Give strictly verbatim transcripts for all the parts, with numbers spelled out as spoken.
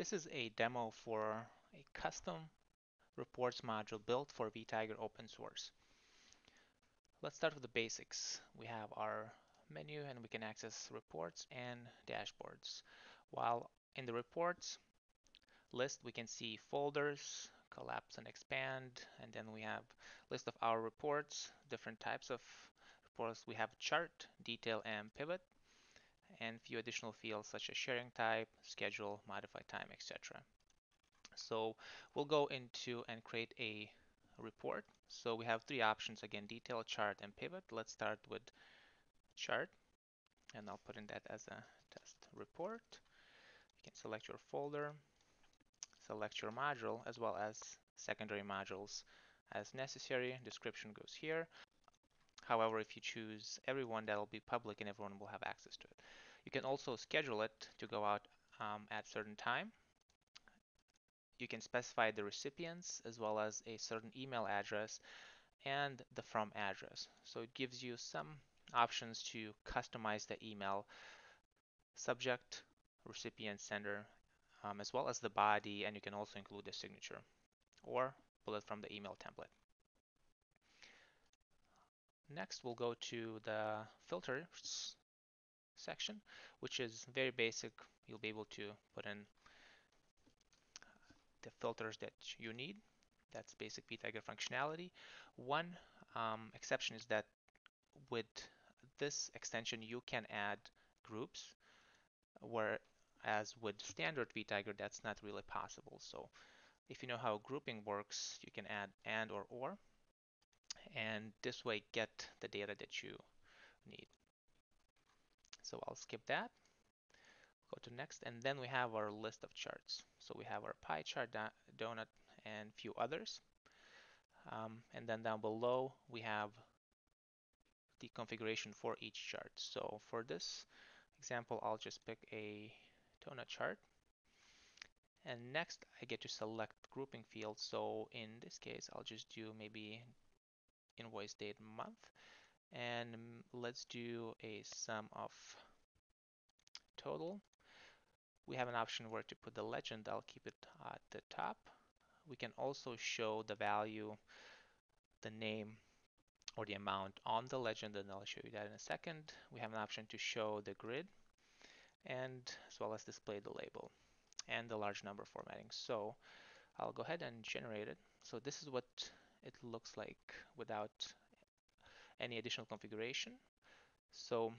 This is a demo for a custom reports module built for VTiger open source. Let's start with the basics. We have our menu and we can access reports and dashboards. While in the reports list, we can see folders, collapse and expand, and then we have list of our reports, different types of reports. We have chart, detail, and pivot, and few additional fields such as sharing type, schedule, modify time, et cetera. So we'll go into and create a report. So we have three options again: detail, chart, and pivot. Let's start with chart, and I'll put in that as a test report. You can select your folder, select your module as well as secondary modules as necessary. Description goes here. However, if you choose everyone, that'll be public and everyone will have access to it. You can also schedule it to go out um, at certain time. You can specify the recipients as well as a certain email address and the from address. So it gives you some options to customize the email, subject, recipient, sender, um, as well as the body, and you can also include the signature or pull it from the email template. Next, we'll go to the filters section, which is very basic. You'll be able to put in the filters that you need. That's basic VTiger functionality. One um, exception is that with this extension, you can add groups, whereas with standard VTiger, that's not really possible. So if you know how grouping works, you can add and or or, and this way get the data that you need. So I'll skip that, go to next, and then we have our list of charts. So we have our pie chart, donut, and few others. Um, and then down below we have the configuration for each chart. So for this example, I'll just pick a donut chart, and next I get to select grouping fields. So in this case, I'll just do maybe invoice date month, and let's do a sum of total. We have an option where to put the legend. I'll keep it at the top. We can also show the value, the name, or the amount on the legend, and I'll show you that in a second. We have an option to show the grid, and as well as display the label and the large number formatting. So I'll go ahead and generate it. So this is what it looks like without any additional configuration. So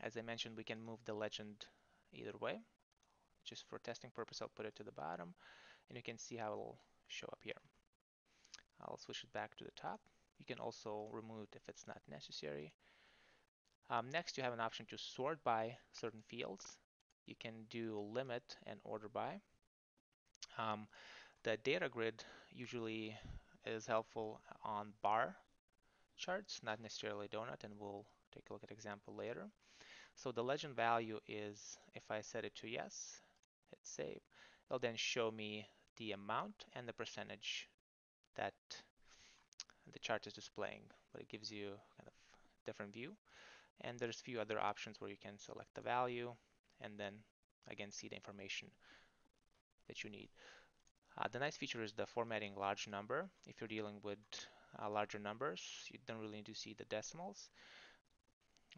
as I mentioned, we can move the legend either way. Just for testing purpose, I'll put it to the bottom, and you can see how it'll show up here. I'll switch it back to the top. You can also remove it if it's not necessary. Um, next, you have an option to sort by certain fields. You can do limit and order by. Um, the data grid usually is helpful on bar charts, not necessarily donut, and we'll take a look at example later. So the legend value is, if I set it to yes, hit save, it'll then show me the amount and the percentage that the chart is displaying, but it gives you kind of different view. And there's a few other options where you can select the value and then again see the information that you need. Uh, the nice feature is the formatting large number. If you're dealing with uh, larger numbers, you don't really need to see the decimals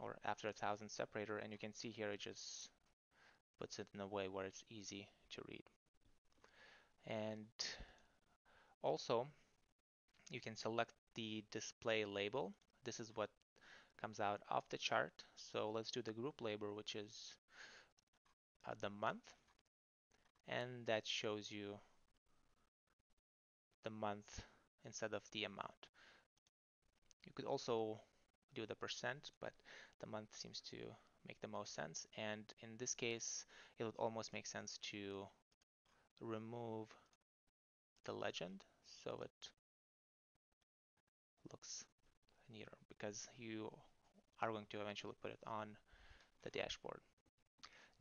or after a thousand separator, and you can see here it just puts it in a way where it's easy to read. And also you can select the display label. This is what comes out of the chart. So let's do the group label, which is uh, the month, and that shows you the month instead of the amount. You could also do the percent, but the month seems to make the most sense, and in this case it would almost make sense to remove the legend so it looks neater, because you are going to eventually put it on the dashboard.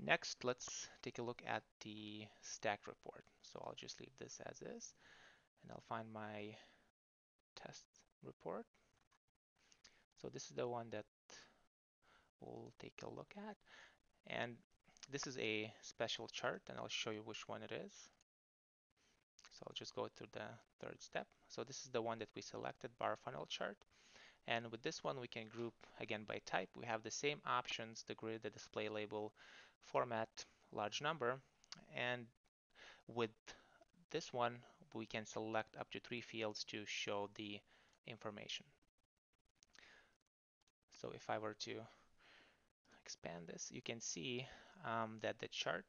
Next, let's take a look at the stack report. So I'll just leave this as is, and I'll find my test report. So this is the one that we'll take a look at, and this is a special chart, and I'll show you which one it is. So I'll just go to the third step. So this is the one that we selected, bar funnel chart. And with this one, we can group again by type. We have the same options: the grid, the display label, format, large number. And with this one, we can select up to three fields to show the information. So if I were to expand this, you can see um, that the chart,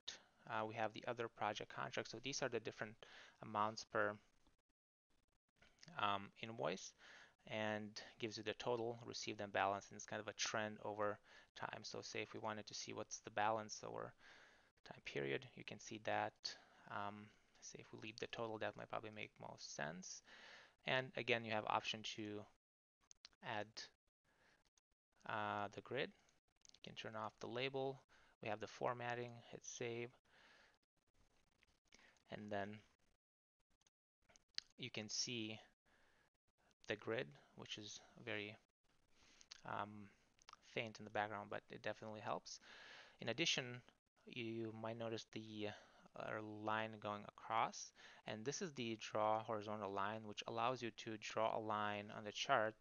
uh, we have the other project contracts. So these are the different amounts per um, invoice, and gives you the total, received and balance, and it's kind of a trend over time. So say if we wanted to see what's the balance over time period, you can see that. Um, say if we leave the total, that might probably make most sense. And again, you have option to add uh, the grid. You can turn off the label. We have the formatting, hit save. And then you can see the grid, which is very um, faint in the background, but it definitely helps. In addition, you might notice the uh, line going across, and this is the draw horizontal line, which allows you to draw a line on the chart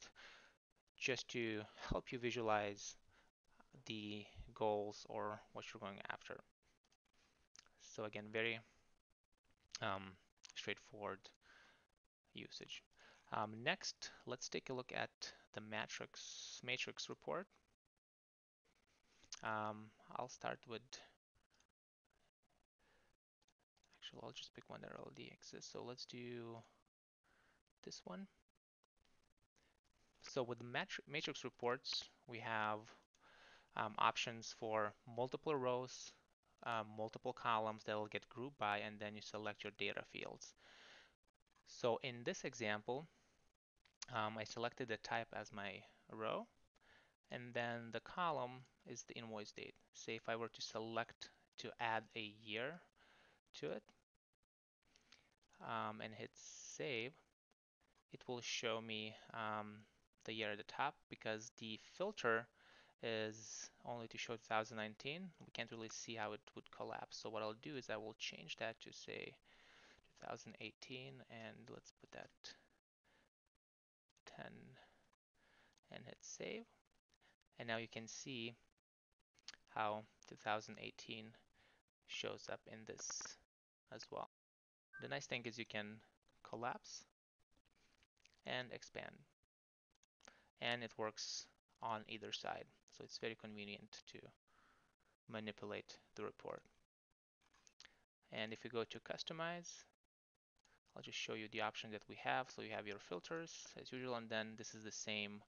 just to help you visualize the goals or what you're going after. So again, very um, straightforward usage. Um, next, let's take a look at the matrix matrix report. Um, I'll start with, actually, I'll just pick one that already exists. So let's do this one. So with the matri matrix reports, we have Um, options for multiple rows, uh, multiple columns that will get grouped by, and then you select your data fields. So in this example, um, I selected the type as my row, and then the column is the invoice date. Say if I were to select to add a year to it um, and hit save, it will show me um, the year at the top, because the filter is only to show two thousand nineteen. We can't really see how it would collapse. So what I'll do is I will change that to say two thousand eighteen, and let's put that ten and hit save. And now you can see how two thousand eighteen shows up in this as well. The nice thing is you can collapse and expand, and it works on either side. So it's very convenient to manipulate the report. And if you go to customize, I'll just show you the option that we have. So you have your filters as usual, and then this is the same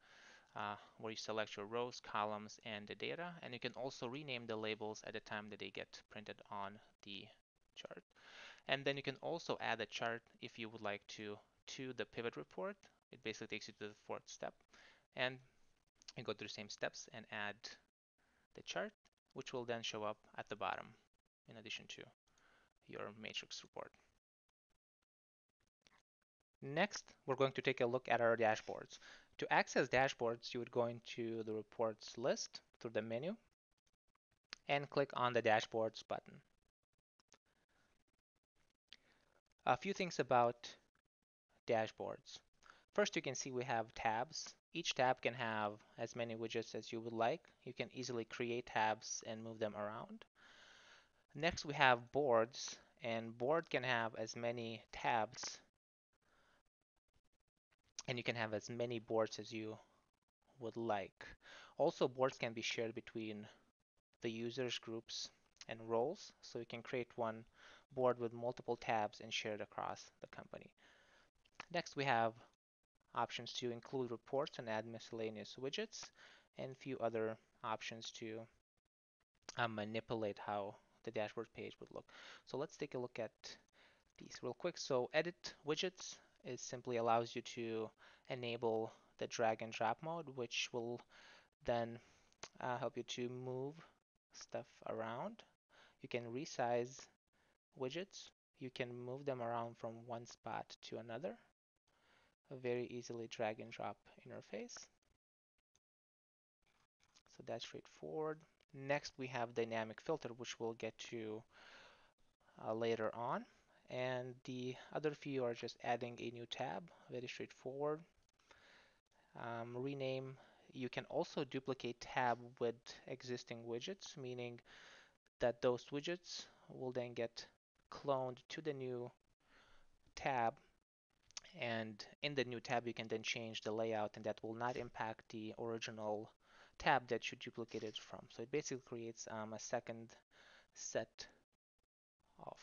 uh, where you select your rows, columns, and the data. And you can also rename the labels at the time that they get printed on the chart. And then you can also add a chart if you would like to to the pivot report. It basically takes you to the fourth step, and and go through the same steps and add the chart, which will then show up at the bottom in addition to your matrix report. Next, we're going to take a look at our dashboards. To access dashboards, you would go into the reports list through the menu and click on the dashboards button. A few things about dashboards. First, you can see we have tabs. Each tab can have as many widgets as you would like. You can easily create tabs and move them around. Next, we have boards, and board can have as many tabs, and you can have as many boards as you would like. Also, boards can be shared between the users, groups, and roles, so you can create one board with multiple tabs and share it across the company. Next, we have options to include reports and add miscellaneous widgets, and a few other options to uh, manipulate how the dashboard page would look. So let's take a look at these real quick. So edit widgets is simply allows you to enable the drag and drop mode, which will then uh, help you to move stuff around. You can resize widgets. You can move them around from one spot to another. A very easily drag and drop interface. So that's straightforward. Next we have dynamic filter, which we'll get to uh, later on. And the other few are just adding a new tab, very straightforward. Um, rename, you can also duplicate tab with existing widgets, meaning that those widgets will then get cloned to the new tab, and in the new tab you can then change the layout, and that will not impact the original tab that you duplicated from. So it basically creates um, a second set of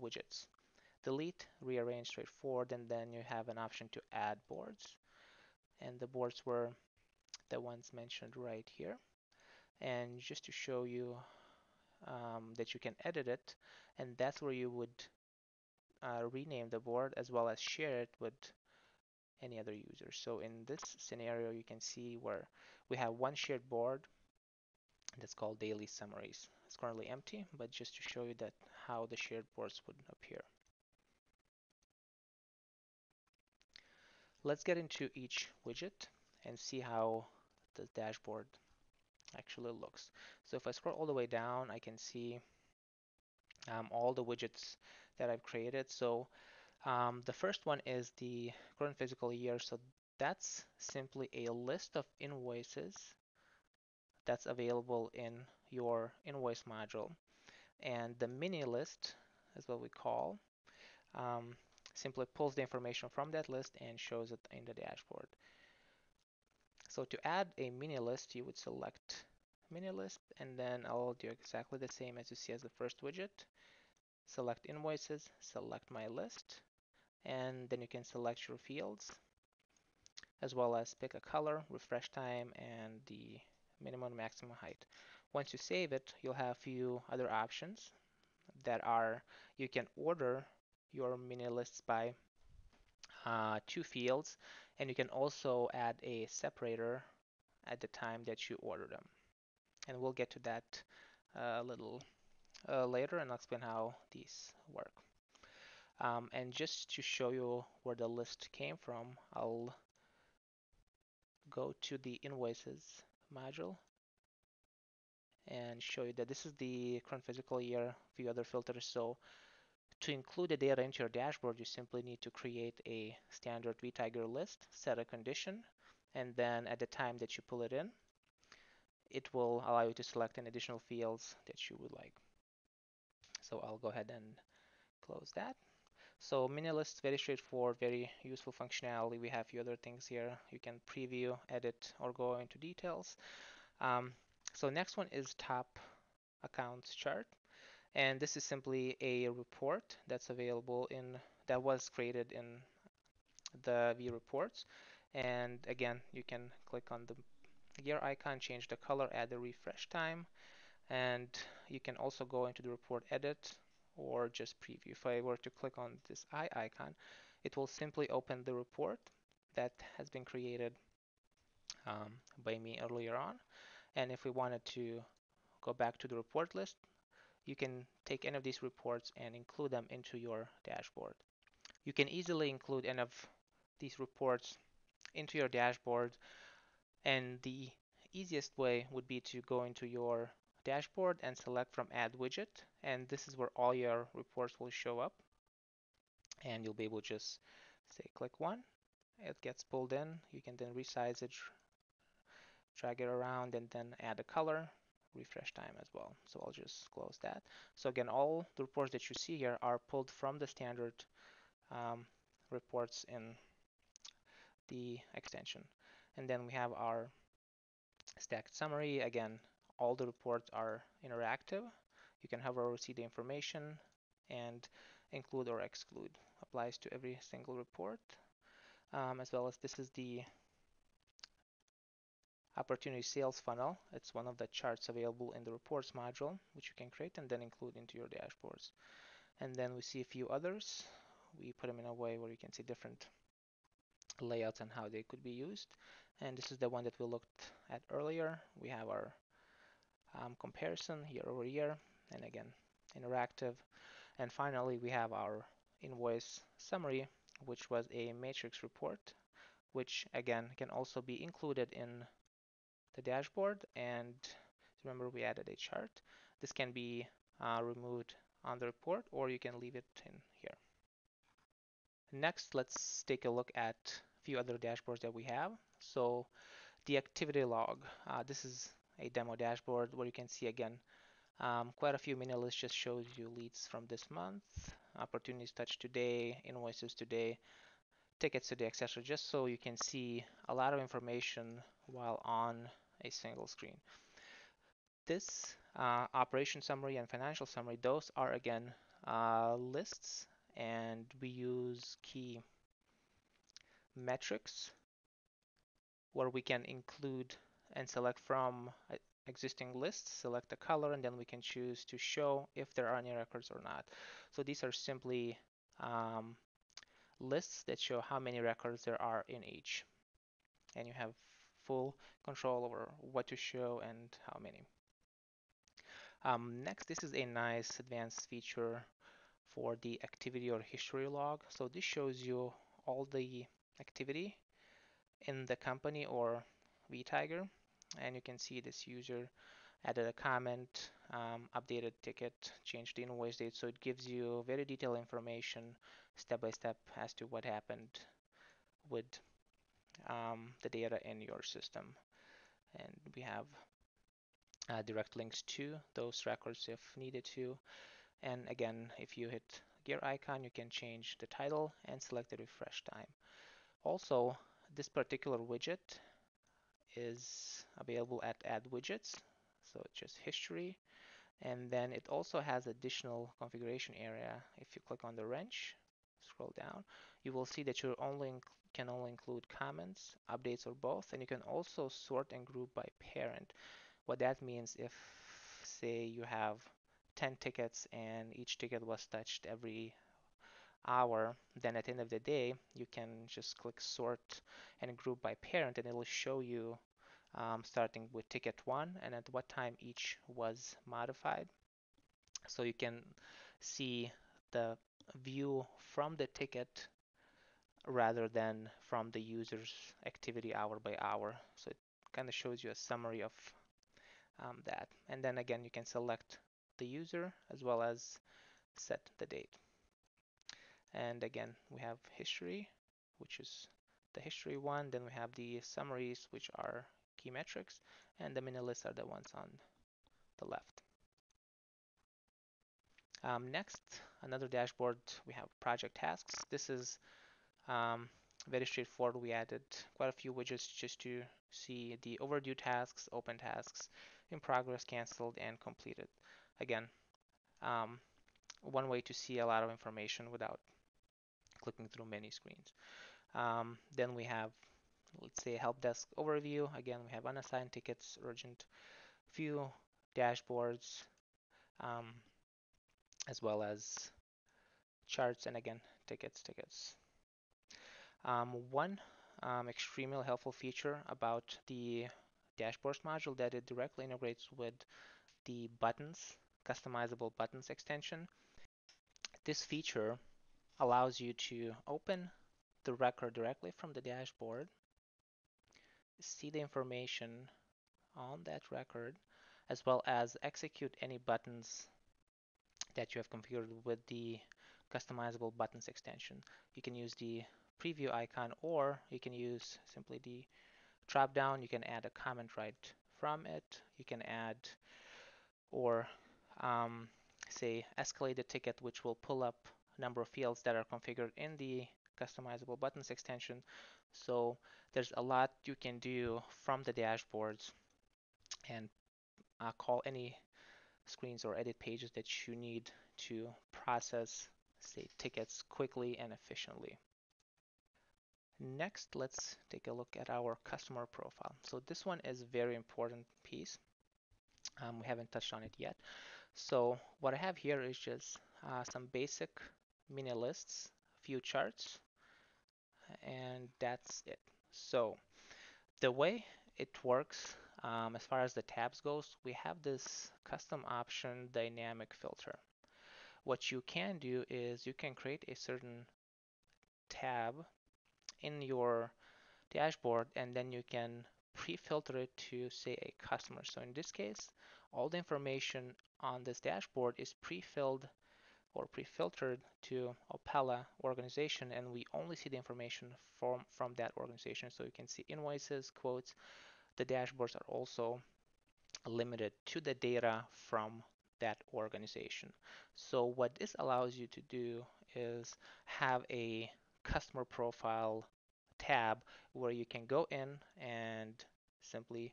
widgets. Delete, rearrange, straightforward, and then you have an option to add boards, and the boards were the ones mentioned right here. And just to show you um, that you can edit it, and that's where you would uh, rename the board as well as share it with any other user. So in this scenario you can see where we have one shared board that's called daily summaries. It's currently empty, but just to show you that how the shared boards would appear. Let's get into each widget and see how the dashboard actually looks. So if I scroll all the way down, I can see um, all the widgets that I've created. So um, the first one is the current fiscal year. So that's simply a list of invoices that's available in your invoice module. And the mini list is what we call. Um, simply pulls the information from that list and shows it in the dashboard. So to add a mini list, you would select mini list, and then I'll do exactly the same as you see as the first widget. Select invoices, select my list, and then you can select your fields, as well as pick a color, refresh time, and the minimum maximum height. Once you save it, you'll have a few other options that are, you can order your mini lists by uh, two fields, and you can also add a separator at the time that you order them. And we'll get to that uh, a little uh, later, and I'll explain how these work. Um, and just to show you where the list came from, I'll go to the invoices module and show you that this is the current fiscal year, a few other filters. So to include the data into your dashboard, you simply need to create a standard VTiger list, set a condition, and then at the time that you pull it in, it will allow you to select any additional fields that you would like. So I'll go ahead and close that. So mini lists, very straightforward, very useful functionality. We have a few other things here. You can preview, edit, or go into details. Um, so next one is top accounts chart. And this is simply a report that's available in, that was created in the V reports. And again, you can click on the gear icon, change the color, add the refresh time, and you can also go into the report edit or just preview. If I were to click on this eye icon, it will simply open the report that has been created um, by me earlier on. And if we wanted to go back to the report list, you can take any of these reports and include them into your dashboard. You can easily include any of these reports into your dashboard, and the easiest way would be to go into your dashboard and select from Add Widget, and this is where all your reports will show up, and you'll be able to just say click one, it gets pulled in, you can then resize it, drag it around, and then add a color, refresh time as well. So I'll just close that. So again, all the reports that you see here are pulled from the standard um, reports in the extension. And then we have our stacked summary. Again, all the reports are interactive. You can hover over, see the information, and include or exclude. Applies to every single report, um, as well as this is the opportunity sales funnel. It's one of the charts available in the reports module, which you can create and then include into your dashboards. And then we see a few others. We put them in a way where you can see different layouts and how they could be used. And this is the one that we looked at earlier. We have our um, comparison year over year, and again, interactive. And finally, we have our invoice summary, which was a matrix report, which again, can also be included in the dashboard, and Remember, we added a chart. This can be uh, removed on the report, or you can leave it in here. Next, let's take a look at a few other dashboards that we have. So the activity log, uh, this is a demo dashboard where you can see again, um, quite a few mini lists. Just shows you leads from this month, opportunities touched today, invoices today, tickets today, et cetera. Just so you can see a lot of information while on a single screen. This uh, operation summary and financial summary, those are again uh, lists, and we use key metrics where we can include and select from existing lists, select the color, and then we can choose to show if there are any records or not. So these are simply um, lists that show how many records there are in each, and you have full control over what to show and how many. Um, next, this is a nice advanced feature for the activity or history log. So this shows you all the activity in the company or VTiger, and you can see this user added a comment, um, updated ticket, changed the invoice date. So it gives you very detailed information step by step as to what happened with um, the data in your system. And we have Uh, direct links to those records if needed to. And again, if you hit gear icon, you can change the title and select the refresh time. Also, this particular widget is available at Add Widgets, so just history. And then it also has additional configuration area. If you click on the wrench, scroll down, you will see that you only can only include comments, updates, or both, and you can also sort and group by parent. What that means, if say you have ten tickets and each ticket was touched every hour, then at the end of the day, you can just click sort and group by parent, and it will show you um, starting with ticket one and at what time each was modified. So you can see the view from the ticket rather than from the user's activity hour by hour. So it kind of shows you a summary of Um, that, and then again you can select the user as well as set the date. And again, we have history, which is the history one, then we have the summaries, which are key metrics, and the mini lists are the ones on the left. Um, next, another dashboard, we have project tasks. This is um, very straightforward. We added quite a few widgets just to see the overdue tasks, open tasks, in progress, canceled, and completed. Again, um, one way to see a lot of information without clicking through many screens. Um, then we have, let's say, help desk overview. Again, we have unassigned tickets, urgent, few dashboards, um, as well as charts, and again, tickets, tickets. Um, one um, extremely helpful feature about the dashboards module that it directly integrates with the buttons, customizable buttons extension. This feature allows you to open the record directly from the dashboard, see the information on that record, as well as execute any buttons that you have configured with the customizable buttons extension. You can use the preview icon, or you can use simply the drop down. You can add a comment right from it. You can add or um, say escalate the ticket, which will pull up a number of fields that are configured in the customizable buttons extension. So there's a lot you can do from the dashboards and uh, call any screens or edit pages that you need to process, say, tickets quickly and efficiently. Next, let's take a look at our customer profile. So this one is a very important piece. Um, we haven't touched on it yet. So what I have here is just uh, some basic mini lists, a few charts, and that's it. So the way it works, um, as far as the tabs goes, we have this custom option dynamic filter. What you can do is you can create a certain tab in your dashboard, and then you can pre-filter it to, say, a customer. So in this case, all the information on this dashboard is pre-filled or pre-filtered to Opella organization, and we only see the information from, from that organization. So you can see invoices, quotes. The dashboards are also limited to the data from that organization. So what this allows you to do is have a customer profile tab where you can go in and simply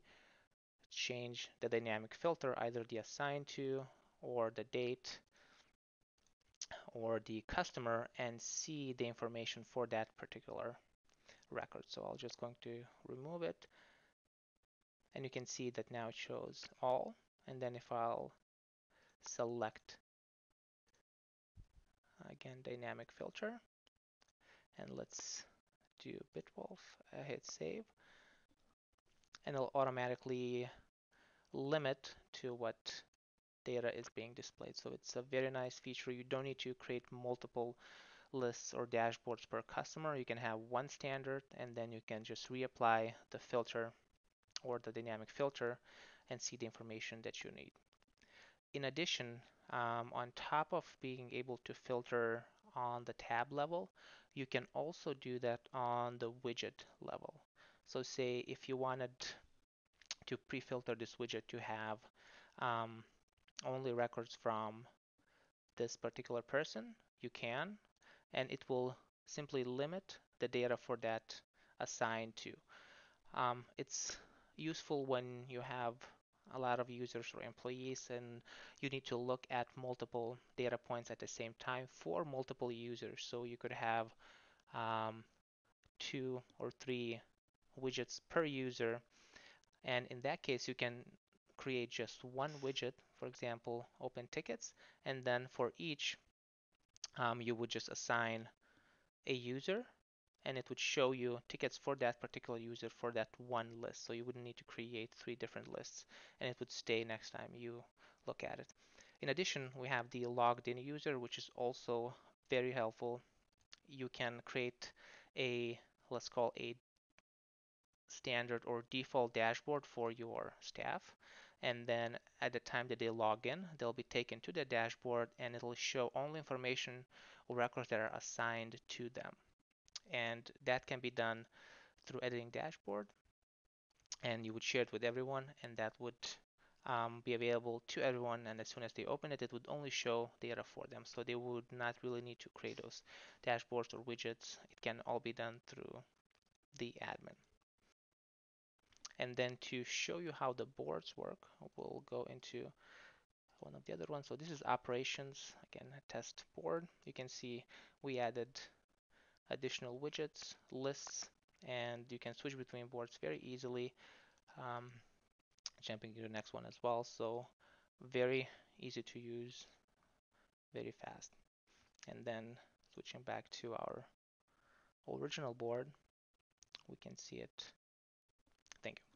change the dynamic filter, either the assigned to or the date or the customer, and see the information for that particular record. So I'm just going to remove it, and you can see that now it shows all. And then if I'll select again dynamic filter, and let's do Bitwolf, I hit save, and it'll automatically limit to what data is being displayed. So it's a very nice feature. You don't need to create multiple lists or dashboards per customer. You can have one standard, and then you can just reapply the filter or the dynamic filter and see the information that you need. In addition, um, on top of being able to filter on the tab level, you can also do that on the widget level. So say if you wanted to pre-filter this widget to have um, only records from this particular person, you can, and it will simply limit the data for that assigned to. Um, it's useful when you have a lot of users or employees and you need to look at multiple data points at the same time for multiple users. So you could have um, two or three widgets per user, and in that case you can create just one widget, for example open tickets, and then for each um, you would just assign a user, and it would show you tickets for that particular user for that one list. So you wouldn't need to create three different lists, and it would stay next time you look at it. In addition, we have the logged in user, which is also very helpful. You can create a, let's call a standard or default dashboard for your staff, and then at the time that they log in, they'll be taken to the dashboard, and it'll show only information or records that are assigned to them. And that can be done through editing dashboard, and you would share it with everyone, and that would um, be available to everyone, and as soon as they open it, it would only show data for them, so they would not really need to create those dashboards or widgets. It can all be done through the admin. And then to show you how the boards work, we'll go into one of the other ones. So this is operations, again a test board. You can see we added additional widgets, lists, and you can switch between boards very easily, um, jumping to the next one as well. So very easy to use, very fast. And then switching back to our original board, we can see it. Thank you.